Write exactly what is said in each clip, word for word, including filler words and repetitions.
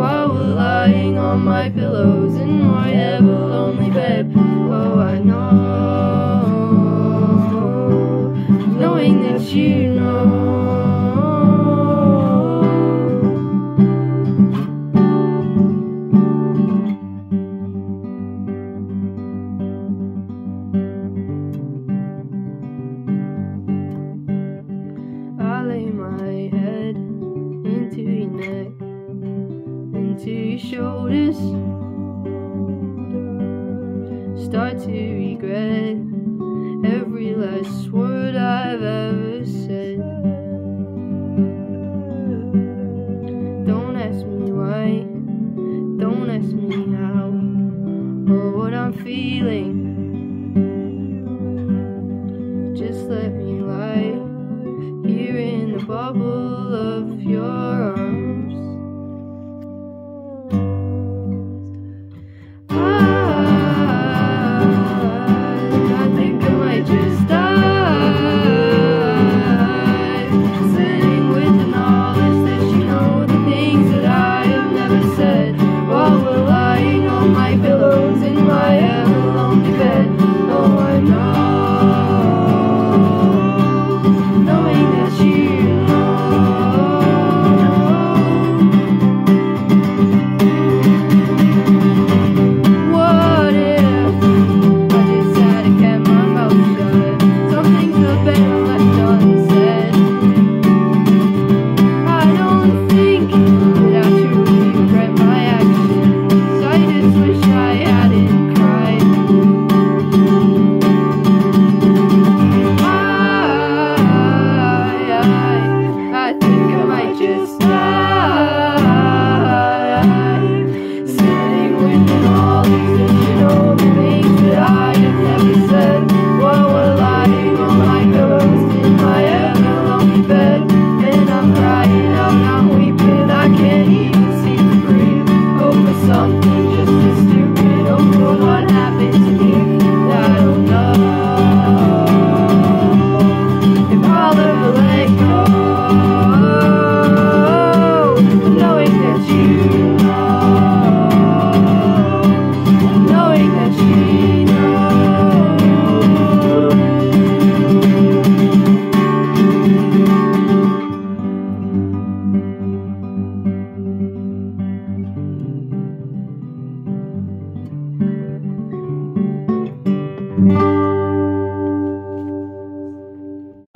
All relying on my pillows in my ever lonely bed.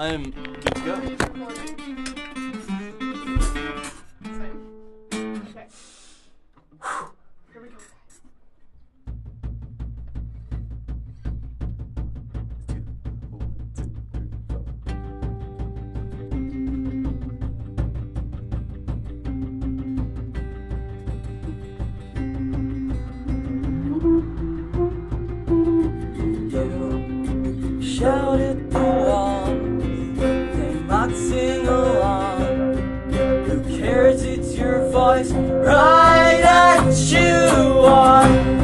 I am good to go. Okay. Here we go. Shouted the ones, they might sing along. Who cares? It's your voice right at you on.